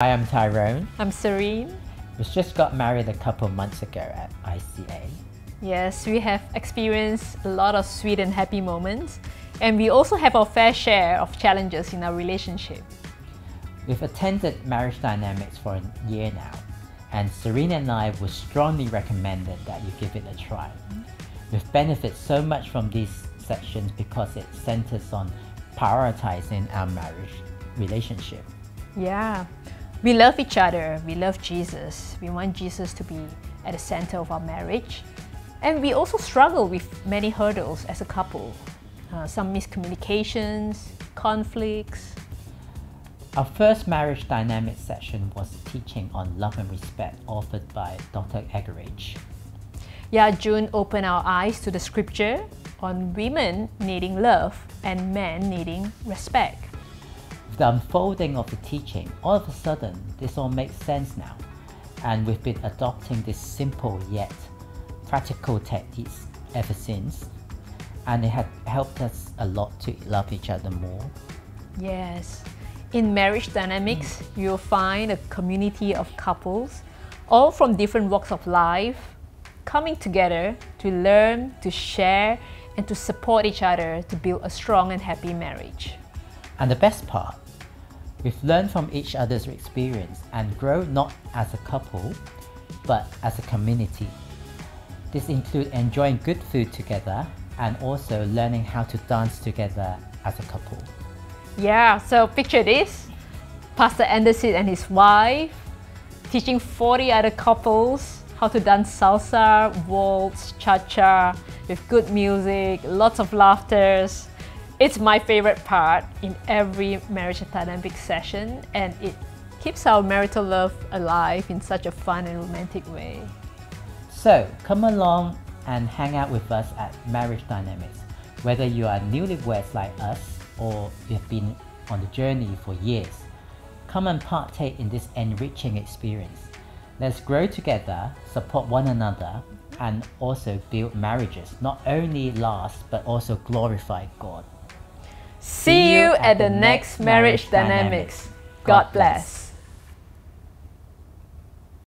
Hi, I'm Tyrone. I'm Serene. We just got married a couple months ago at ICA. Yes, we have experienced a lot of sweet and happy moments, and we also have our fair share of challenges in our relationship. We've attended Marriage Dynamics for a year now, and Serene and I would strongly recommend that you give it a try. We've benefited so much from these sections because it centers on prioritizing our marriage relationship. Yeah. We love each other, we love Jesus, we want Jesus to be at the center of our marriage. And we also struggle with many hurdles as a couple. Some miscommunications, conflicts. Our first marriage dynamics session was teaching on love and respect offered by Dr. Egerich. Yeah, June opened our eyes to the scripture on women needing love and men needing respect. The unfolding of the teaching, all of a sudden, this all makes sense now. And we've been adopting this simple yet practical techniques ever since. And it had helped us a lot to love each other more. Yes. In Marriage Dynamics, you'll find a community of couples, all from different walks of life, coming together to learn, to share, and to support each other to build a strong and happy marriage. And the best part, we've learned from each other's experience and grow not as a couple, but as a community. This includes enjoying good food together and also learning how to dance together as a couple. Yeah, so picture this, Pastor Anderson and his wife teaching 40 other couples how to dance salsa, waltz, cha-cha with good music, lots of laughters. It's my favorite part in every marriage dynamic session, and it keeps our marital love alive in such a fun and romantic way. So come along and hang out with us at Marriage Dynamics, whether you are newlyweds like us or you've been on the journey for years. Come and partake in this enriching experience. Let's grow together, support one another, and also build marriages, not only last but also glorify God. See you at the next Marriage Dynamics. God bless.